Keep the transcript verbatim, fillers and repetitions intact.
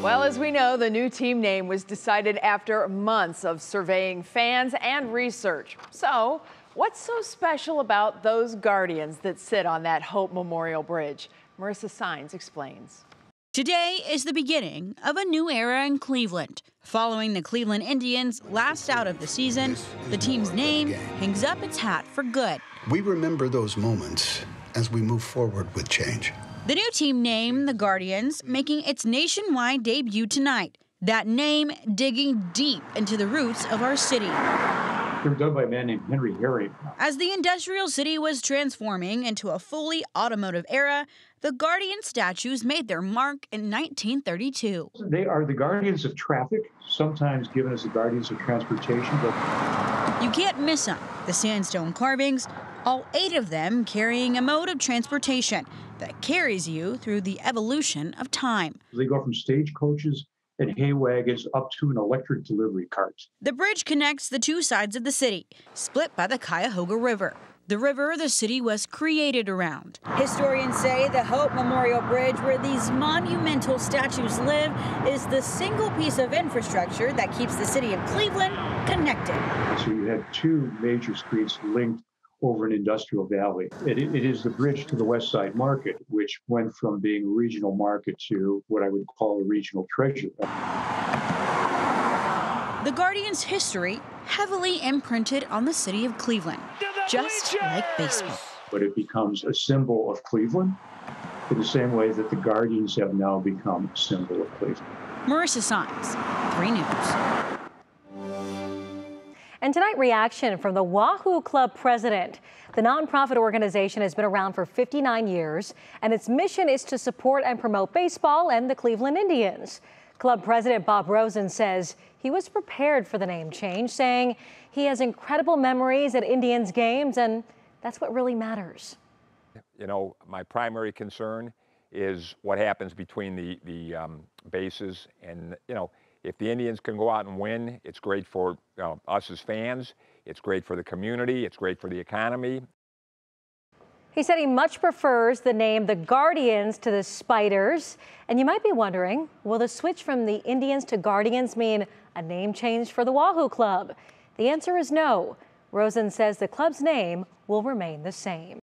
Well, as we know, the new team name was decided after months of surveying fans and research. So, what's so special about those Guardians that sit on that Hope Memorial Bridge? Marissa Saenz explains. Today is the beginning of a new era in Cleveland. Following the Cleveland Indians' last out of the season, the team's name hangs up its hat for good. We remember those moments as we move forward with change. The new team name, the Guardians, making its nationwide debut tonight. That name digging deep into the roots of our city. They were done by a man named Henry Harry. As the industrial city was transforming into a fully automotive era, the Guardian statues made their mark in nineteen thirty-two. They are the Guardians of Traffic, sometimes given as the Guardians of Transportation. But you can't miss them. The sandstone carvings, all eight of them carrying a mode of transportation that carries you through the evolution of time. They go from stagecoaches and hay wagons up to an electric delivery cart. The bridge connects the two sides of the city, split by the Cuyahoga River. The river the city was created around. Historians say the Hope Memorial Bridge, where these monumental statues live, is the single piece of infrastructure that keeps the city of Cleveland connected. So you have two major streets linked over an industrial valley. It, it is the bridge to the West Side Market, which went from being a regional market to what I would call a regional treasure. The Guardians' history heavily imprinted on the city of Cleveland, just bleachers! Like baseball. But it becomes a symbol of Cleveland in the same way that the Guardians have now become a symbol of Cleveland. Marissa Saenz, three news. And tonight, reaction from the Wahoo Club president. The nonprofit organization has been around for fifty-nine years, and its mission is to support and promote baseball and the Cleveland Indians. Club president Bob Rosen says he was prepared for the name change, saying he has incredible memories at Indians games, and that's what really matters. You know, my primary concern is what happens between the, the um, bases, and, you know, if the Indians can go out and win, it's great for uh, us as fans, it's great for the community, it's great for the economy. He said he much prefers the name the Guardians to the Spiders. And you might be wondering, will the switch from the Indians to Guardians mean a name change for the Wahoo Club? The answer is no. Rosen says the club's name will remain the same.